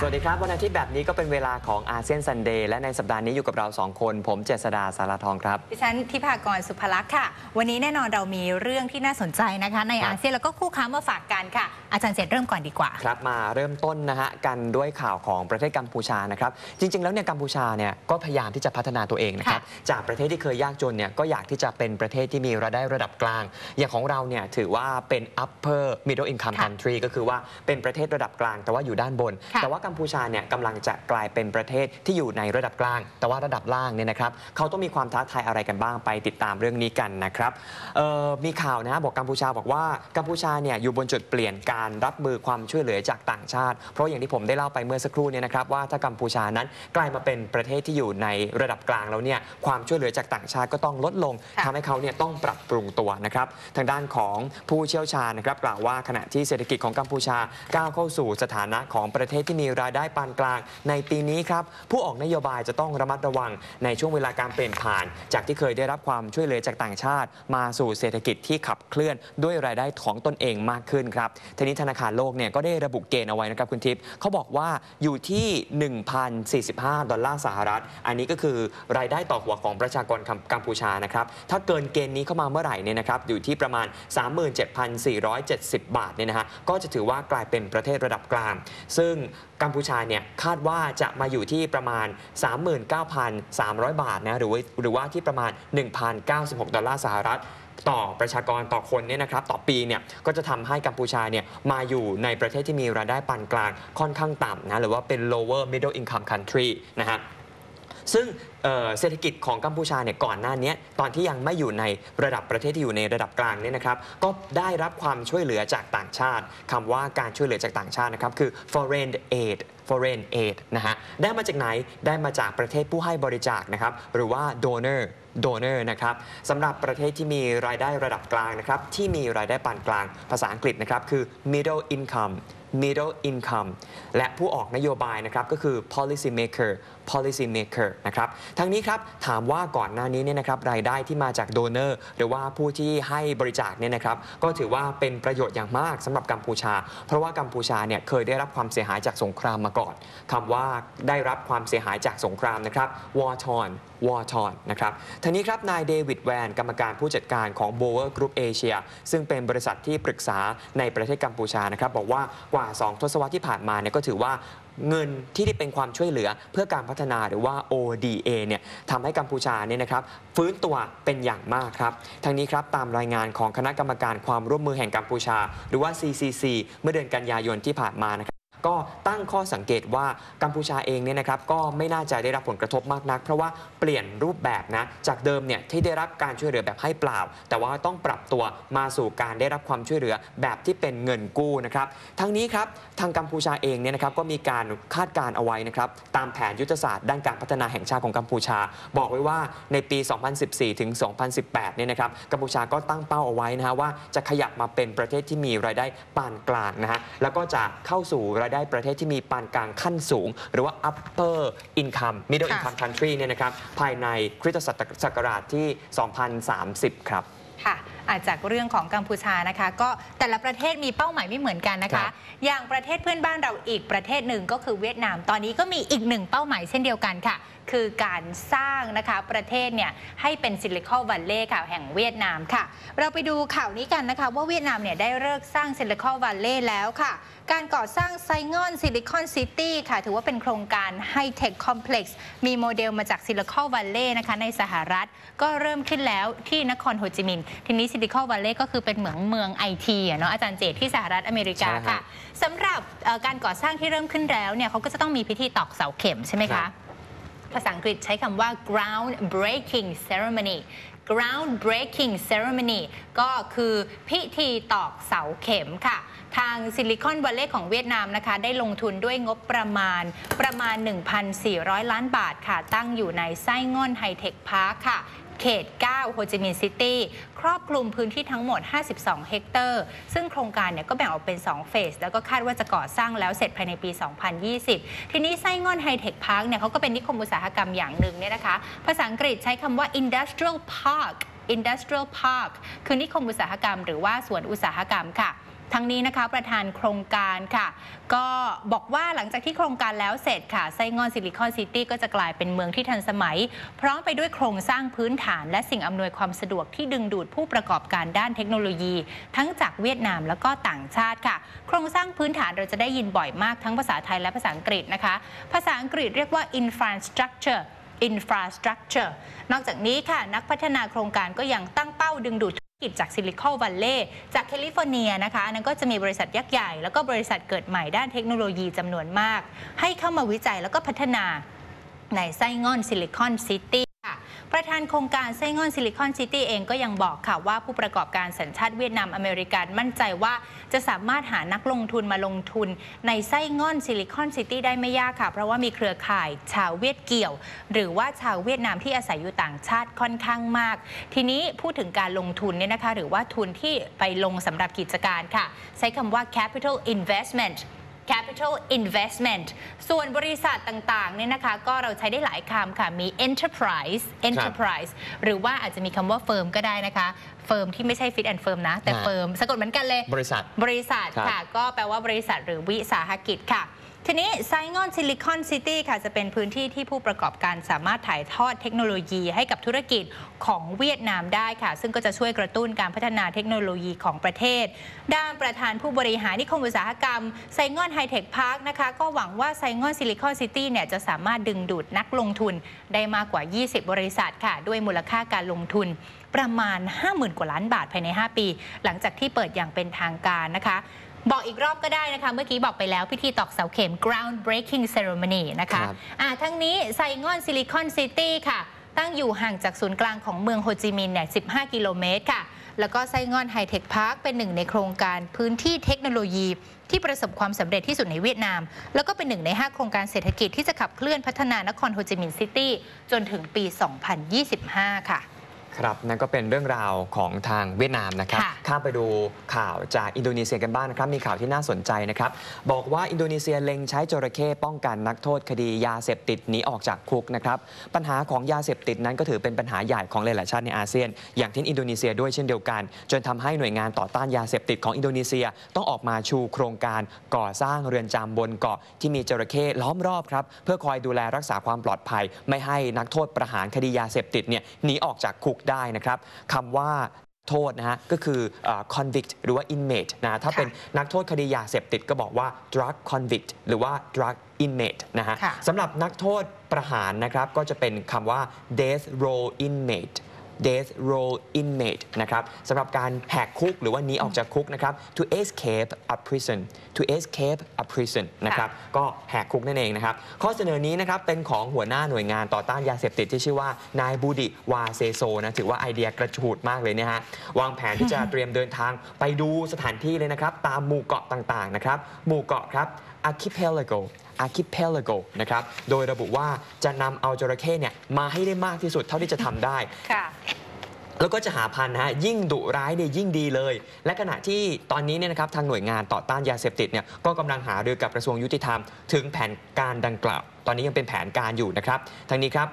สวัสดีครับวันอาทิตย์แบบนี้ก็เป็นเวลาของอาเซียนซันเดย์และในสัปดาห์นี้อยู่กับเรา2คนผมเจษฎาสาราทองครับดิฉันทิพากรสุภลักษณ์ค่ะวันนี้แน่นอนเรามีเรื่องที่น่าสนใจนะคะในอาเซียนแล้วก็คู่ค้ามาฝากกันค่ะอาจารย์เจษเริ่มก่อนดีกว่าครับมาเริ่มต้นนะฮะกันด้วยข่าวของประเทศกัมพูชานะครับจริงๆแล้วเนี่ยกัมพูชาเนี่ยก็พยายามที่จะพัฒนาตัวเองนะครับจากประเทศที่เคยยากจนเนี่ยก็อยากที่จะเป็นประเทศที่มีรายได้ระดับกลางอย่างของเราเนี่ยถือว่าเป็น upper middle income country ก็คือว่าเป็นประเทศระดับกลางแต่ว่าอยู่ด้านบนแต่ว่ากัมพูชาเนี่ยกำลังจะกลายเป็นประเทศที่อยู่ในระดับกลางแต่ว่าระดับล่างเนี่ยนะครับเขาต้องมีความท้าทายอะไรกันบ้างไปติดตามเรื่องนี้กันนะครับมีข่าวนะบอกกัมพูชาบอกว่ากัมพูชาเนี่ยอยู่บนจุดเปลี่ยนการรับมือความช่วยเหลือจากต่างชาติเพราะอย่างที่ผมได้เล่าไปเมื่อสักครู่เนี่ยนะครับว่าถ้ากัมพูชานั้นกลายมาเป็นประเทศที่อยู่ในระดับกลางแล้วเนี่ยความช่วยเหลือจากต่างชาติก็ต้องลดลงทำให้เขาเนี่ยต้องปรับปรุงตัวนะครับทางด้านของผู้เชี่ยวชาญนะครับกล่าวว่าขณะที่เศรษฐกิจของกัมพูชาก้าวเข้าสู่สถานะของประเทศที่มีรายได้ปานกลางในปีนี้ครับผู้ออกนโยบายจะต้องระมัดระวังในช่วงเวลาการเปลี่ยนผ่านจากที่เคยได้รับความช่วยเหลือจากต่างชาติมาสู่เศรษฐกิจที่ขับเคลื่อนด้วยรายได้ของตนเองมากขึ้นครับทีนี้ธนาคารโลกเนี่ยก็ได้ระบุเกณฑ์เอาไว้นะครับคุณทิพย์เขาบอกว่าอยู่ที่$1,045อันนี้ก็คือรายได้ต่อหัวของประชากรกัมพูชานะครับถ้าเกินเกณฑ์นี้เข้ามาเมื่อไหร่เนี่ยนะครับอยู่ที่ประมาณ 37,470 บาทเนี่ยนะฮะก็จะถือว่ากลายเป็นประเทศระดับกลางซึ่งกัมพูชาเนี่ยคาดว่าจะมาอยู่ที่ประมาณ 39,300 บาทนะหรือว่าที่ประมาณ 1,096 ดอลลาร์สหรัฐต่อประชากรต่อคนเนี่ยนะครับต่อปีเนี่ยก็จะทำให้กัมพูชาเนี่ยมาอยู่ในประเทศที่มีรายได้ปานกลางค่อนข้างต่ำนะหรือว่าเป็น lower middle income country นะฮะซึ่งเศรษฐกิจของกัมพูชาเนี่ยก่อนหน้านี้ตอนที่ยังไม่อยู่ในระดับประเทศที่อยู่ในระดับกลางเนี่ยนะครับก็ได้รับความช่วยเหลือจากต่างชาติคำว่าการช่วยเหลือจากต่างชาตินะครับคือ foreign aid นะฮะได้มาจากไหนได้มาจากประเทศผู้ให้บริจาคนะครับหรือว่า donor นะครับสำหรับประเทศที่มีรายได้ระดับกลางนะครับที่มีรายได้ปานกลางภาษาอังกฤษนะครับคือ middle income และผู้ออกนโยบายนะครับก็คือ policy maker นะครับทั้งนี้ครับถามว่าก่อนหน้านี้เนี่ยนะครับรายได้ที่มาจาก donor หรือว่าผู้ที่ให้บริจาคเนี่ยนะครับก็ถือว่าเป็นประโยชน์อย่างมากสำหรับกัมพูชาเพราะว่ากัมพูชาเนี่ยเคยได้รับความเสียหายจากสงครามมาก่อนคำว่าได้รับความเสียหายจากสงครามนะครับ war torn นะครับทีนี้ครับนายเดวิดแวนกรรมการผู้จัดการของ Boer Group Asia ซึ่งเป็นบริษัทที่ปรึกษาในประเทศกัมพูชานะครับบอกว่ากว่า2ทศวรรษที่ผ่านมาเนี่ยก็ถือว่าเงินที่ได้เป็นความช่วยเหลือเพื่อการพัฒนาหรือว่า ODA เนี่ยทำให้กัมพูชาเนี่ยนะครับฟื้นตัวเป็นอย่างมากครับทั้งนี้ครับตามรายงานของคณะกรรมการความร่วมมือแห่งกัมพูชาหรือว่า CCC เมื่อเดือนกันยายนที่ผ่านมานะครับก็ตั้งข้อสังเกตว่ากัมพูชาเองเนี่ยนะครับก็ไม่น่าจะได้รับผลกระทบมากนักเพราะว่าเปลี่ยนรูปแบบนะจากเดิมเนี่ยที่ได้รับการช่วยเหลือแบบให้เปล่าแต่ว่าต้องปรับตัวมาสู่การได้รับความช่วยเหลือแบบที่เป็นเงินกู้นะครับทั้งนี้ครับทางกัมพูชาเองเนี่ยนะครับก็มีการคาดการเอาไว้นะครับตามแผนยุทธศาสตร์ด้านการพัฒนาแห่งชาติของกัมพูชาบอกไว้ว่าในปี2014ถึง2018เนี่ยนะครับกัมพูชาก็ตั้งเป้าเอาไว้นะฮะว่าจะขยับมาเป็นประเทศที่มีรายได้ปานกลางนะฮะแล้วก็จะเข้าสู่รายได้ประเทศที่มีปานกลางขั้นสูงหรือว่า upper income middle income country เนี่ยนะครับภายในคริสตศักราชที่ 2030 ครับค่ะจากเรื่องของกัมพูชานะคะก็แต่ละประเทศมีเป้าหมายไม่เหมือนกันนะคะอย่างประเทศเพื่อนบ้านเราอีกประเทศหนึ่งก็คือเวียดนามตอนนี้ก็มีอีกหนึ่งเป้าหมายเช่นเดียวกันค่ะคือการสร้างนะคะประเทศเนี่ยให้เป็นซิลิคอนวัลเลย์ค่ะแห่งเวียดนามค่ะเราไปดูข่าวนี้กันนะคะว่าเวียดนามเนี่ยได้เลิกสร้างซิลิคอนวัลเลย์แล้วค่ะการก่อสร้างไซงอนซิลิคอนซิตี้ค่ะถือว่าเป็นโครงการไฮเทคคอมเพล็กซ์มีโมเดลมาจากซิลิคอนวัลเลย์นะคะในสหรัฐก็เริ่มขึ้นแล้วที่นครโฮจิมินห์ทีนี้ซิลิคอนวัลเลย์ก็คือเป็นเมืองไอทีเนาะอาจารย์เจตที่สหรัฐอเมริกาค่ะสำหรับการก่อสร้างที่เริ่มขึ้นแล้วเนี่ยเขาก็จะต้องมีพิธีตอกเสาเข็มใช่ไหมคะภาษาอังกฤษใช้คำว่า groundbreaking ceremony ก็คือพิธีตอกเสาเข็มค่ะทางซิลิคอนวัลเลย์ของเวียดนามนะคะได้ลงทุนด้วยงบประมาณ 1,400 ล้านบาทค่ะตั้งอยู่ในไซง่อนไฮเทคพาร์คค่ะเขต 9 โฮจิมินห์ซิตี้ครอบคลุมพื้นที่ทั้งหมด52 เฮกเตอร์ซึ่งโครงการเนี่ยก็แบ่งออกเป็น2เฟสแล้วก็คาดว่าจะก่อสร้างแล้วเสร็จภายในปี 2020 ทีนี้ไซง่อนไฮเทคพาร์คเนี่ยเขาก็เป็นนิคมอุตสาหกรรมอย่างหนึ่งเนี่ยนะคะภาษาอังกฤษใช้คำว่า Industrial Park Industrial Park คือนิคมอุตสาหกรรมหรือว่าสวนอุตสาหกรรมค่ะทั้งนี้นะคะประธานโครงการค่ะก็บอกว่าหลังจากที่โครงการแล้วเสร็จค่ะไส้งอนซิลิคอนซิตี้ก็จะกลายเป็นเมืองที่ทันสมัยพร้อมไปด้วยโครงสร้างพื้นฐานและสิ่งอำนวยความสะดวกที่ดึงดูดผู้ประกอบการด้านเทคโนโลยีทั้งจากเวียดนามแล้วก็ต่างชาติค่ะโครงสร้างพื้นฐานเราจะได้ยินบ่อยมากทั้งภาษาไทยและภาษาอังกฤษนะคะภาษาอังกฤษเรียกว่า infrastructure นอกจากนี้ค่ะนักพัฒนาโครงการก็ยังตั้งเป้าดึงดูดกิจจากซิลิคอนวัลเลย์จากแคลิฟอร์เนียนะคะนั้นก็จะมีบริษัทยักษ์ใหญ่แล้วก็บริษัทเกิดใหม่ด้านเทคโนโลยีจำนวนมากให้เข้ามาวิจัยแล้วก็พัฒนาในไส้งอนซิลิคอนซิตี้ค่ะประธานโครงการไส้งอนซิลิคอนซิตี้เองก็ยังบอกค่ะว่าผู้ประกอบการสัญชาติเวียดนามอเมริกันมั่นใจว่าจะสามารถหานักลงทุนมาลงทุนในไส้งอนซิลิคอนซิตี้ได้ไม่ยากค่ะเพราะว่ามีเครือข่ายชาวเวียดเกี่ยวหรือว่าชาวเวียดนามที่อาศัยอยู่ต่างชาติค่อนข้างมากทีนี้พูดถึงการลงทุนเนี่ยนะคะหรือว่าทุนที่ไปลงสำหรับกิจการค่ะใช้คำว่า capital investment ส่วนบริษัทต่างๆเนี่ยนะคะก็เราใช้ได้หลายคำค่ะมี enterprise หรือว่าอาจจะมีคำว่า firm ก็ได้นะคะเฟิร์มที่ไม่ใช่ fit and firm นะแต่เฟิร์มสะกดเหมือนกันเลยบริษัทค่ะก็แปลว่าบริษัทหรือวิสาหกิจค่ะทีนี้ไซงอนซิลิคอนซิตี้ค่ะจะเป็นพื้นที่ที่ผู้ประกอบการสามารถถ่ายทอดเทคโนโลยีให้กับธุรกิจของเวียดนามได้ค่ะซึ่งก็จะช่วยกระตุ้นการพัฒนาเทคโนโลยีของประเทศด้านประธานผู้บริหารนิคมอุตสาหกรรมไซงอนไฮเทคพาร์คนะคะก็หวังว่าไซงอนซิลิคอนซิตี้เนี่ยจะสามารถดึงดูดนักลงทุนได้มากกว่า20บริษัทค่ะด้วยมูลค่าการลงทุนประมาณ 50,000 กว่าล้านบาทภายใน5ปีหลังจากที่เปิดอย่างเป็นทางการนะคะบอกอีกรอบก็ได้นะคะเมื่อกี้บอกไปแล้วพิธีตอกเสาเข็ม groundbreaking ceremony นะคะทั้งนี้ไซงอนซิลิคอนซิตี้ค่ะตั้งอยู่ห่างจากศูนย์กลางของเมืองโฮจิมินห์เนี่ย15กิโลเมตรค่ะแล้วก็ไซงอนไฮเทคพาร์คเป็นหนึ่งในโครงการพื้นที่เทคโนโลยีที่ประสบความสำเร็จที่สุดในเวียดนามแล้วก็เป็นหนึ่งใน5โครงการเศรษฐกิจที่จะขับเคลื่อนพัฒนานครโฮจิมินห์ซิตี้จนถึงปี2025ค่ะครับนั่นก็เป็นเรื่องราวของทางเวียดนามนะครับข้ามไปดูข่าวจากอินโดนีเซียกันบ้างนะครับมีข่าวที่น่าสนใจนะครับบอกว่าอินโดนีเซียเล็งใช้จระเข้ป้องกันนักโทษคดียาเสพติดหนีออกจากคุกนะครับปัญหาของยาเสพติดนั้นก็ถือเป็นปัญหาใหญ่ของหลายๆชาติในอาเซียนอย่างที่อินโดนีเซียด้วยเช่นเดียวกันจนทำให้หน่วยงานต่อต้านยาเสพติดของอินโดนีเซียต้องออกมาชูโครงการก่อสร้างเรือนจำบนเกาะที่มีจระเข้ล้อมรอบครับเพื่อคอยดูแลรักษาความปลอดภัยไม่ให้นักโทษประหารคดียาเสพติดเนี่ยหนีออกจากคุกได้นะครับคำว่าโทษนะฮะก็คือ convict หรือว่า inmate นะถ้าเป็นนักโทษคดียาเสพติดก็บอกว่า drug convict หรือว่า drug inmate นะฮะสำหรับนักโทษประหารนะครับก็จะเป็นคำว่า death row inmateนะครับสำหรับการแหกคุกหรือว่าหนีออกจากคุกนะครับ to escape a prison นะครับก็แหกคุกนั่นเองนะครับข้อเสนอนี้นะครับเป็นของหัวหน้าหน่วยงานต่อต้านยาเสพติดที่ชื่อว่านายบูดิวาเซโซนะถือว่าไอเดียกระฉูดมากเลยเนี่ยฮะวางแผนที่จะเตรียมเดินทางไปดูสถานที่เลยนะครับตามหมู่เกาะต่างๆนะครับหมู่เกาะครับ Archipelago นะครับโดยระบุว่าจะนำเอาจระเข้เนี่ยมาให้ได้มากที่สุดเท่าที่จะทำได้แล้วก็จะหาพันธุ์นะฮะยิ่งดุร้ายเนี่ยยิ่งดีเลยและขณะที่ตอนนี้เนี่ยนะครับทางหน่วยงานต่อต้านยาเสพติดเนี่ยก็กำลังหารือกับกระทรวงยุติธรรมถึงแผนการดังกล่าวตอนนี้ยังเป็นแผนการอยู่นะครับทางนี้ครับ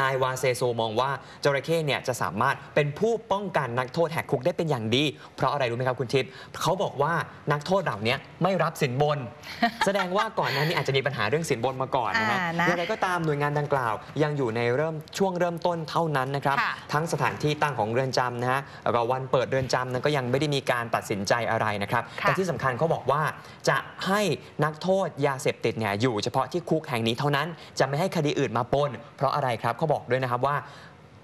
นายวาเซโซมองว่าจระเข้เนี่ยจะสามารถเป็นผู้ป้องกันนักโทษแหกคุกได้เป็นอย่างดีเพราะอะไรรู้ไหมครับคุณทิพย์เขาบอกว่านักโทษเหล่านี้ไม่รับสินบน แสดงว่าก่อนหน้านี้อาจจะมีปัญหาเรื่องสินบนมาก่อนนะฮะอย่างไรก็ตามหน่วยงานดังกล่าวยังอยู่ในช่วงเริ่มต้นเท่านั้นนะครับทั้งสถานที่ตั้งของเรือนจำนะฮะแล้วก็วันเปิดเรือนจำนั้นก็ยังไม่ได้มีการตัดสินใจอะไรนะครับแต่ที่สำคัญเขาบอกว่าจะให้นักโทษยาเสพติดเนี่ยอยู่เฉพาะที่คุกแห่งนี้เท่านั้นจะไม่ให้คดีอื่นมาปนเพราะอะไรครับเขาบอกด้วยนะครับว่า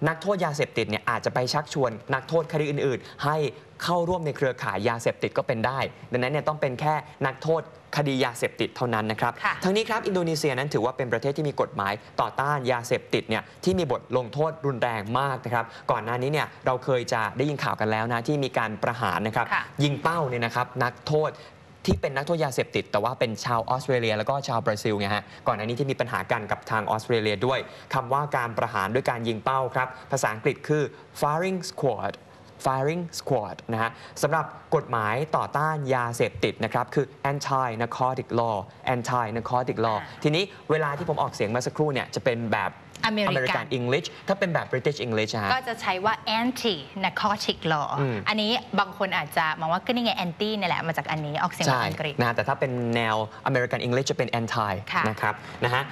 นักโทษยาเสพติดเนี่ยอาจจะไปชักชวนนักโทษคดีอื่นๆให้เข้าร่วมในเครือข่ายยาเสพติดก็เป็นได้ดังนั้นเนี่ยต้องเป็นแค่นักโทษคดียาเสพติดเท่านั้นนะครับทั้งนี้ครับอินโดนีเซียนั้นถือว่าเป็นประเทศที่มีกฎหมายต่อต้านยาเสพติดเนี่ยที่มีบทลงโทษรุนแรงมากนะครับก่อนหน้านี้เนี่ยเราเคยจะได้ยินข่าวกันแล้วนะที่มีการประหารนะครับยิงเป้าเนี่ยนะครับนักโทษที่เป็นนักโทษยาเสพติดแต่ว่าเป็นชาวออสเตรเลียแล้วก็ชาวบราซิลไงฮะก่อนหน้านี้ที่มีปัญหากันกับทางออสเตรเลียด้วยคำว่าการประหารด้วยการยิงเป้าครับภาษาอังกฤษคือ firing squad นะฮะสำหรับกฎหมายต่อต้านยาเสพติดนะครับคือ anti narcotic law ทีนี้เวลาที่ผมออกเสียงมาสักครู่เนี่ยจะเป็นแบบ American English ถ้าเป็นแบบ British English ก็จะใช้ว่า anti narcotic law อันนี้บางคนอาจจะมองว่าก็นี่ไง anti นี่แหละมาจากอันนี้ออกเสียงอังกฤษนะแต่ถ้าเป็นแนว American English จะเป็น anti นะครับนะฮะ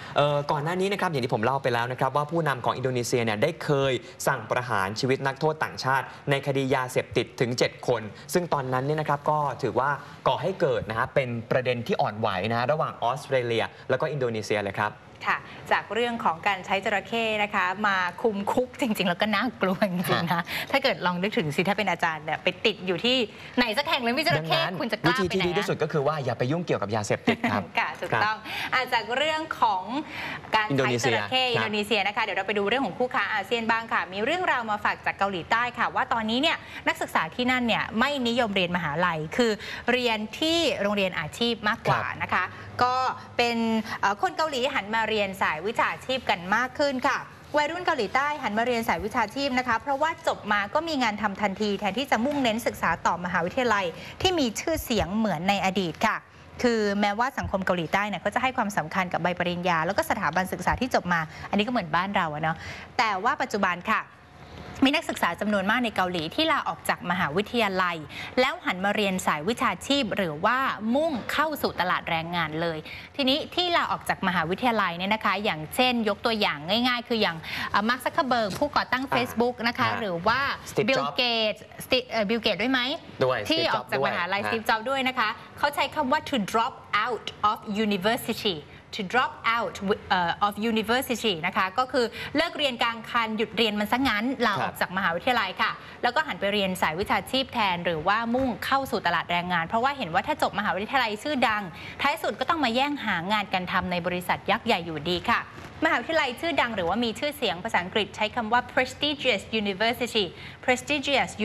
ก่อนหน้านี้นะครับอย่างที่ผมเล่าไปแล้วนะครับว่าผู้นำของอินโดนีเซียเนี่ยได้เคยสั่งประหารชีวิตนักโทษต่างชาติในคดียาเสพติดถึง7 คน ซึ่งตอนนั้นเนี่ยนะครับก็ถือว่าก่อให้เกิดนะฮะเป็นประเด็นที่อ่อนไหวนะฮะระหว่างออสเตรเลียแล้วก็อินโดนีเซียเลยครับจากเรื่องของการใช้จระเข้นะคะมาคุมคุกจริงๆแล้วก็น่ากลัวจริงๆนะถ้าเกิดลองนึกถึงสิถ้าเป็นอาจารย์เนี่ยไปติดอยู่ที่ไหนสักแห่งเลยมีจระเข้คุณจะกล้าไปไหนวิธีที่ดีที่สุดก็คือว่าอย่าไปยุ่งเกี่ยวกับยาเสพติดครับถูกต้องจากเรื่องของการใช้จระเข้อินโดนีเซียนะคะเดี๋ยวเราไปดูเรื่องของคู่ค้าอาเซียนบ้างค่ะมีเรื่องราวมาฝากจากเกาหลีใต้ค่ะว่าตอนนี้เนี่ยนักศึกษาที่นั่นเนี่ยไม่นิยมเรียนมหาลัยคือเรียนที่โรงเรียนอาชีพมากกว่านะคะก็เป็นคนเกาหลีหันมาเรียนสายวิชาชีพกันมากขึ้นค่ะวัยรุ่นเกาหลีใต้หันมาเรียนสายวิชาชีพนะคะเพราะว่าจบมาก็มีงานทำทันทีแทนที่จะมุ่งเน้นศึกษาต่อมหาวิทยาลัยที่มีชื่อเสียงเหมือนในอดีตค่ะคือแม้ว่าสังคมเกาหลีใต้เนี่ยก็จะให้ความสำคัญกับใบปริญญาแล้วก็สถาบันศึกษาที่จบมาอันนี้ก็เหมือนบ้านเราเนาะแต่ว่าปัจจุบันค่ะมีนักศึกษาจำนวนมากในเกาหลีที่ลาออกจากมหาวิทยาลัยแล้วหันมาเรียนสายวิชาชีพหรือว่ามุ่งเข้าสู่ตลาดแรงงานเลยทีนี้ที่ลาออกจากมหาวิทยาลัยเนี่ยนะคะอย่างเช่นยกตัวอย่างง่ายๆคืออย่างมาร์ค ซักเคอร์เบิร์กผู้ก่อตั้ง Facebook นะคะหรือว่าบิลเกตด้วยไหมที่ออกจากมหาวิทยาลัยสตีฟ จ็อบส์ด้วยนะคะเขาใช้คำว่า to drop out of university to drop out of university นะคะก็คือเลิกเรียนกลางคันหยุดเรียนมันซะงั้นลาออกจากมหาวิทยาลัยค่ะแล้วก็หันไปเรียนสายวิชาชีพแทนหรือว่ามุ่งเข้าสู่ตลาดแรงงานเพราะว่าเห็นว่าถ้าจบมหาวิทยาลัยชื่อดังท้ายสุดก็ต้องมาแย่งหางานกันทำในบริษัทยักษ์ใหญ่อยู่ดีค่ะมหาวิทยาลัยชื่อดังหรือว่ามีชื่อเสียงภาษาอังกฤษใช้คำว่า prestigious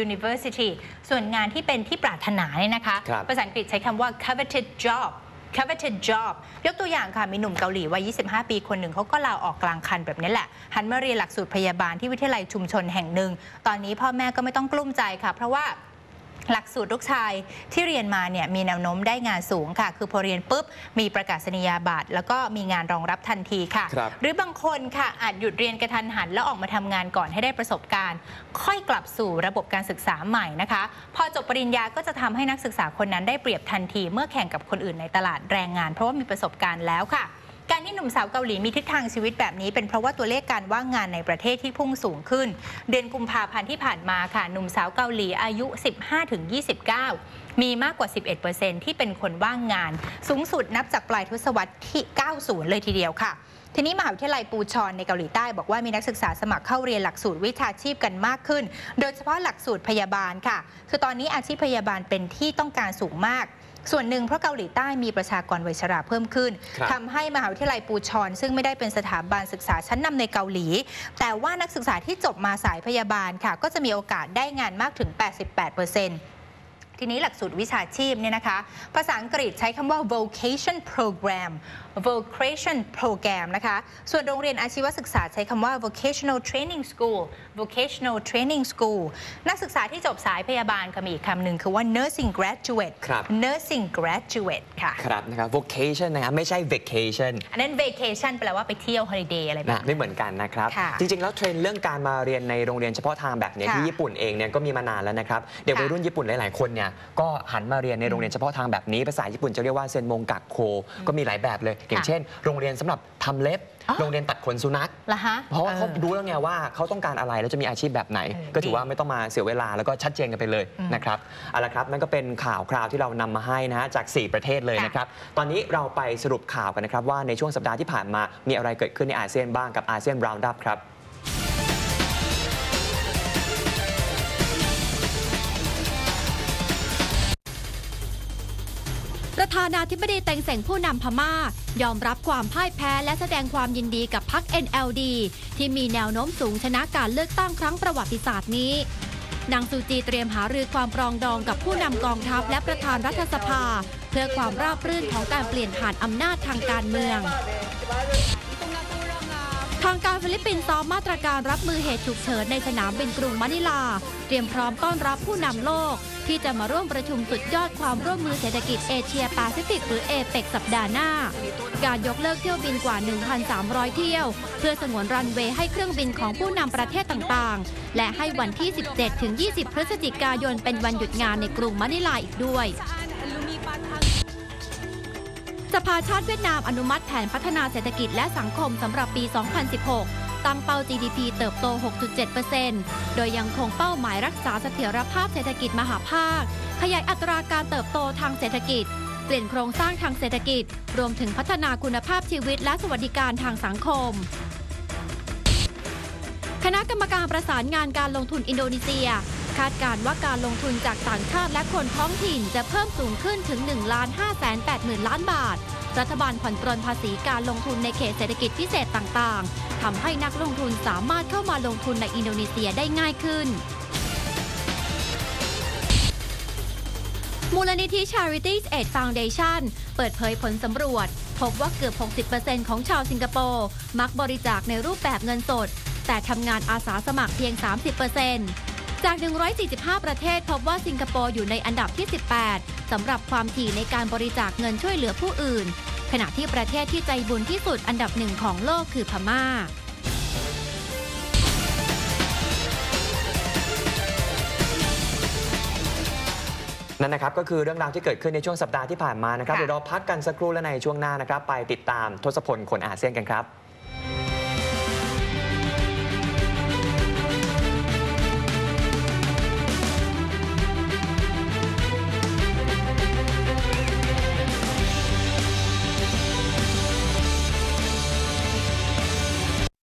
university ส่วนงานที่เป็นที่ปรารถนาเนี่ยนะคะภาษาอังกฤษใช้คำว่า coveted job ยกตัวอย่างค่ะมีหนุ่มเกาหลีวัย 25 ปีคนหนึ่งเขาก็ลาออกกลางคันแบบนี้แหละหันมาเรียนหลักสูตรพยาบาลที่วิทยาลัยชุมชนแห่งหนึ่งตอนนี้พ่อแม่ก็ไม่ต้องกลุ้มใจค่ะเพราะว่าหลักสูตรลูกชายที่เรียนมาเนี่ยมีแนวโน้มได้งานสูงค่ะคือพอเรียนปุ๊บมีประกาศนียบัตรแล้วก็มีงานรองรับทันทีค่ะหรือบางคนค่ะอาจหยุดเรียนกระทันหันแล้วออกมาทำงานก่อนให้ได้ประสบการณ์ค่อยกลับสู่ระบบการศึกษาใหม่นะคะพอจบปริญญาก็จะทำให้นักศึกษาคนนั้นได้เปรียบทันทีเมื่อแข่งกับคนอื่นในตลาดแรงงานเพราะว่ามีประสบการณ์แล้วค่ะการที่หนุ่มสาวเกาหลีมีทิศทางชีวิตแบบนี้เป็นเพราะว่าตัวเลขการว่างงานในประเทศที่พุ่งสูงขึ้นเดือนกุมภาพันธ์ที่ผ่านมาค่ะหนุ่มสาวเกาหลีอายุ 15-29 มีมากกว่า 11% ที่เป็นคนว่างงานสูงสุดนับจากปลายทศวรรษที่ 90 เลยทีเดียวค่ะทีนี้มหาวิทยาลัยปูชอนในเกาหลีใต้บอกว่ามีนักศึกษาสมัครเข้าเรียนหลักสูตรวิชาชีพกันมากขึ้นโดยเฉพาะหลักสูตรพยาบาลค่ะคือตอนนี้อาชีพพยาบาลเป็นที่ต้องการสูงมากส่วนหนึ่งเพราะเกาหลีใต้มีประชากรวัยชราเพิ่มขึ้นทำให้มหาวิทยาลัยปูชอนซึ่งไม่ได้เป็นสถาบันศึกษาชั้นนำในเกาหลีแต่ว่านักศึกษาที่จบมาสายพยาบาลค่ะก็จะมีโอกาสได้งานมากถึง 88%ทีนี้หลักสูตรวิชาชีพเนี่ยนะคะภาษาอังกฤษใช้คำว่า vocation program นะคะส่วนโรงเรียนอาชีวศึกษาใช้คำว่า vocational training school นักศึกษาที่จบสายพยาบาลก็มีอีกคำหนึ่งคือว่า nursing graduate ค่ะครับนะครับ vocation นะครับไม่ใช่ vacation อันนั้น vacation แปลว่าไปเที่ยว holiday อะไรแบบนี้ไม่เหมือนกันนะครับจริงๆแล้วเทรนด์เรื่องการมาเรียนในโรงเรียนเฉพาะทางแบบนี้ที่ญี่ปุ่นเองเนี่ยก็มีมานานแล้วนะครับเด็กวัยรุ่นญี่ปุ่นหลายๆคนเนี่ยก็หันมาเรียนในโรงเรียนเฉพาะทางแบบนี้ภาษาญี่ปุ่นจะเรียกว่าเซ็นมงกักโคก็มีหลายแบบเลยอย่างเช่นโรงเรียนสำหรับทำเล็บโรงเรียนตัดขนสุนัขเพราะว่าเขารู้แล้วไงว่าเขาต้องการอะไรแล้วจะมีอาชีพแบบไหนก็ถือว่าไม่ต้องมาเสียเวลาแล้วก็ชัดเจนกันไปเลยนะครับเอาละครับนั่นก็เป็นข่าวคราวที่เรานำมาให้นะฮะจาก4ประเทศเลยนะครับตอนนี้เราไปสรุปข่าวกันนะครับว่าในช่วงสัปดาห์ที่ผ่านมามีอะไรเกิดขึ้นในอาเซียนบ้างกับอาเซียนราวด์อัพครับประธานาธิบดีเต็งเส็งผู้นำพม่ายอมรับความพ่ายแพ้และแสดงความยินดีกับพรรค NLD ที่มีแนวโน้มสูงชนะการเลือกตั้งครั้งประวัติศาสตร์นี้นางซูจีเตรียมหารือความปรองดองกับผู้นำกองทัพและประธานรัฐสภาเพื่อความราบรื่นของการเปลี่ยนผ่านอำนาจทางการเมือง ทางการฟิลิปปินส์ซ้อมมาตรการรับมือเหตุฉุกเฉินในสนามบินกรุงมะนิลาเตรียมพร้อมต้อนรับผู้นำโลกที่จะมาร่วมประชุมสุดยอดความร่วมมือเศรษฐกิจเอเชียแปซิฟิกหรือเอเปกสัปดาห์หน้าการยกเลิกเที่ยวบินกว่า 1,300 เที่ยวเพื่อสงวนรันเวย์ให้เครื่องบินของผู้นำประเทศต่างๆและให้วันที่ 17-20 พฤศจิกายนเป็นวันหยุดงานในกรุงมะนิลาอีกด้วยสภาชาติเวียดนามอนุมัติแผนพัฒนาเศรษฐกิจและสังคมสำหรับปี 2016 ตั้งเป้า GDP เติบโต 6.7% โดยยังคงเป้าหมายรักษาเสถียรภาพเศรษฐกิจมหาภาคขยายอัตราการเติบโตทางเศรษฐกิจเปลี่ยนโครงสร้างทางเศรษฐกิจรวมถึงพัฒนาคุณภาพชีวิตและสวัสดิการทางสังคมคณะกรรมการประสานงานการลงทุนอินโดนีเซียคาดการณ์ว่าการลงทุนจากต่างชาติและคนท้องถิ่นจะเพิ่มสูงขึ้นถึง 1,580,000 ล้านบาทรัฐบาลผ่อนปรนภาษีการลงทุนในเขตเศรษฐกิจพิเศษต่างๆทำให้นักลงทุนสามารถเข้ามาลงทุนในอินโดนีเซียได้ง่ายขึ้นมูลนิธิ Charities Aid Foundation เปิดเผยผลสำรวจพบว่าเกือบ 60% ของชาวสิงคโปร์มักบริจาคในรูปแบบเงินสดแต่ทำงานอาสาสมัครเพียง 30%จาก145ประเทศพบว่าสิงคโปร์อยู่ในอันดับที่ 18 สำหรับความถี่ในการบริจาคเงินช่วยเหลือผู้อื่นขณะที่ประเทศที่ใจบุญที่สุดอันดับหนึ่งของโลกคือพม่านั่นนะครับก็คือเรื่องราวที่เกิดขึ้นในช่วงสัปดาห์ที่ผ่านมานะครับเดี๋ยวเราพักกันสักครู่แล้วในช่วงหน้านะครับไปติดตามทศพลคนอาเซียนกันครับ